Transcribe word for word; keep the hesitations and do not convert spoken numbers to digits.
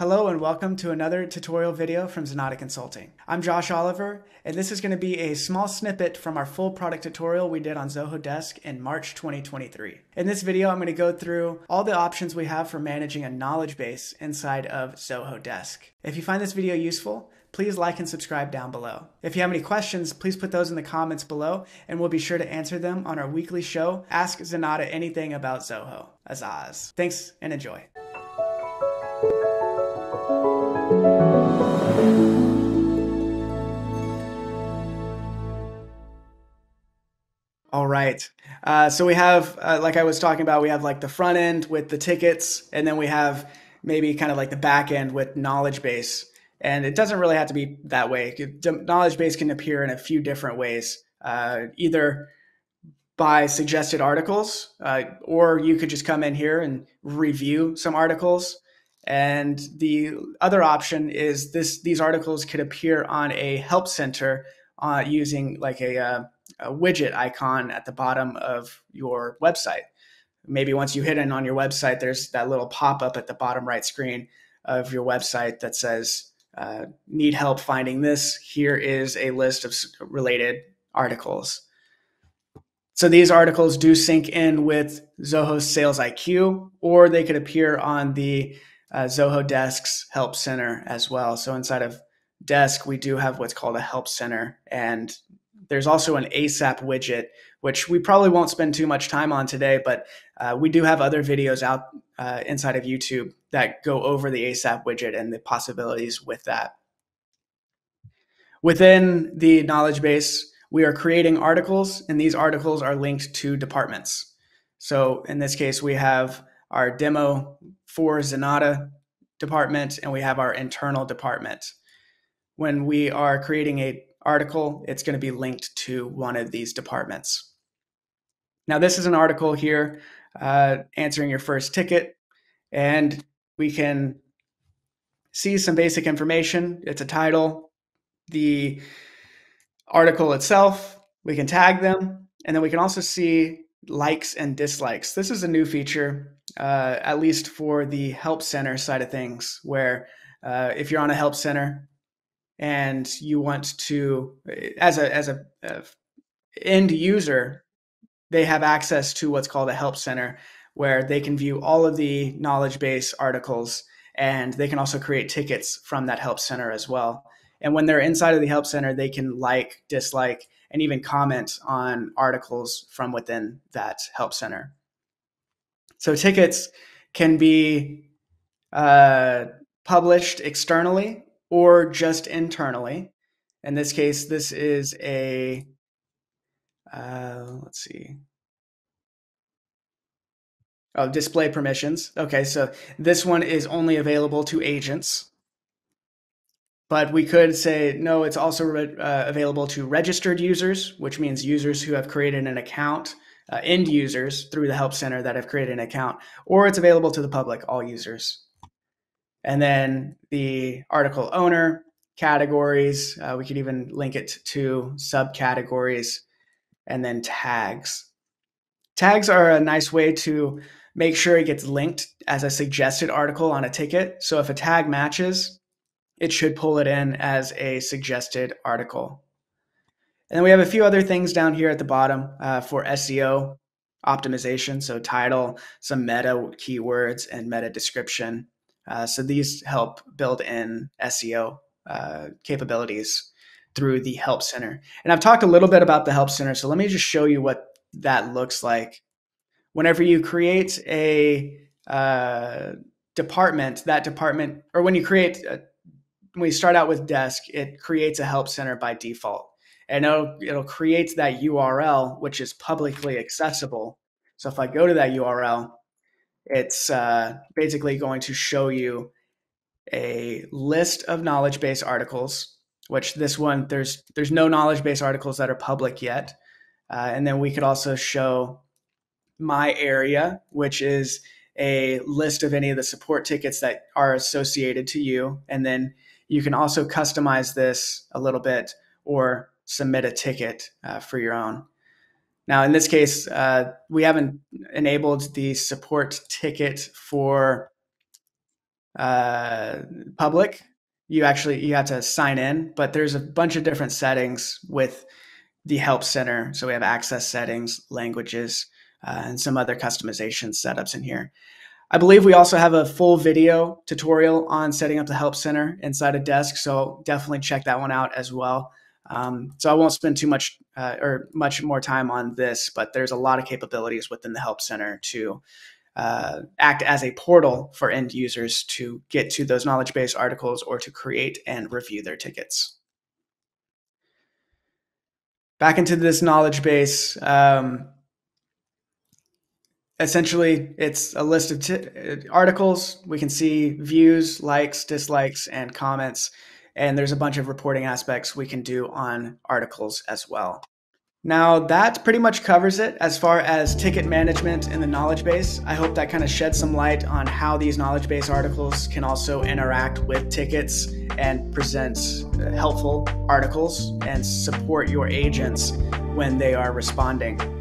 Hello and welcome to another tutorial video from Zenatta Consulting. I'm Josh Oliver, and this is going to be a small snippet from our full product tutorial we did on Zoho Desk in March twenty twenty-three. In this video, I'm going to go through all the options we have for managing a knowledge base inside of Zoho Desk. If you find this video useful, please like and subscribe down below. If you have any questions, please put those in the comments below, and we'll be sure to answer them on our weekly show, Ask Zenatta Anything About Zoho. Azaz. Thanks and enjoy. All right. Uh, so we have, uh, like I was talking about, we have like the front end with the tickets, and then we have maybe kind of like the back end with knowledge base. And it doesn't really have to be that way. Knowledge base can appear in a few different ways, uh, either by suggested articles, uh, or you could just come in here and review some articles. And the other option is this: these articles could appear on a help center uh, using like a, uh, a widget icon at the bottom of your website. Maybe once you hit in on your website, there's that little pop-up at the bottom right screen of your website that says, Uh, need help finding this? Here is a list of related articles. So these articles do sync in with Zoho Sales I Q, or they could appear on the uh, Zoho Desk's Help Center as well. So inside of Desk, we do have what's called a Help Center, and there's also an ASAP widget, which we probably won't spend too much time on today, but uh, we do have other videos out uh, inside of YouTube that go over the ASAP widget and the possibilities with that. Within the knowledge base, we are creating articles, and these articles are linked to departments. So in this case, we have our demo for Zenatta department, and we have our internal department. When we are creating an article, it's going to be linked to one of these departments. Now, this is an article here uh, answering your first ticket, and we can see some basic information. It's a title, the article itself, we can tag them, and then we can also see likes and dislikes. This is a new feature, uh, at least for the Help Center side of things, where uh, if you're on a Help Center and you want to, as a, as a uh, end user, they have access to what's called a Help Center, where they can view all of the knowledge base articles, and they can also create tickets from that Help Center as well. And when they're inside of the Help Center, they can like, dislike, and even comment on articles from within that Help Center. So tickets can be uh, published externally or just internally. In this case, this is a, uh, let's see. Oh, display permissions. Okay, so this one is only available to agents, but we could say, no, it's also re uh, available to registered users, which means users who have created an account, uh, end users through the Help Center that have created an account, or it's available to the public, all users. And then the article owner, categories, uh, we could even link it to subcategories, and then tags. Tags are a nice way to make sure it gets linked as a suggested article on a ticket. So if a tag matches, it should pull it in as a suggested article. And then we have a few other things down here at the bottom uh, for S E O optimization. So title, some meta keywords, and meta description. Uh, so these help build in S E O uh, capabilities through the Help Center. And I've talked a little bit about the Help Center, so let me just show you what that looks like. Whenever you create a uh, department, that department, or when you create, a, when you start out with Desk, it creates a Help Center by default. And it'll, it'll create that U R L, which is publicly accessible. So if I go to that U R L, it's uh, basically going to show you a list of knowledge base articles, which this one, there's, there's no knowledge base articles that are public yet. Uh, and then we could also show my area, which is a list of any of the support tickets that are associated to you. And then you can also customize this a little bit or submit a ticket uh, for your own. Now, in this case, uh, we haven't enabled the support ticket for uh, public. You actually, you have to sign in, but there's a bunch of different settings with the help center. So we have access settings, languages, uh, and some other customization setups in here. I believe we also have a full video tutorial on setting up the help center inside a desk. So definitely check that one out as well. Um, so I won't spend too much uh, or much more time on this, but there's a lot of capabilities within the help center to uh, act as a portal for end users to get to those knowledge base articles or to create and review their tickets. Back into this knowledge base. Um, Essentially, it's a list of t articles. We can see views, likes, dislikes, and comments. And there's a bunch of reporting aspects we can do on articles as well. Now, that pretty much covers it as far as ticket management in the knowledge base. I hope that kind of sheds some light on how these knowledge base articles can also interact with tickets and present helpful articles and support your agents when they are responding.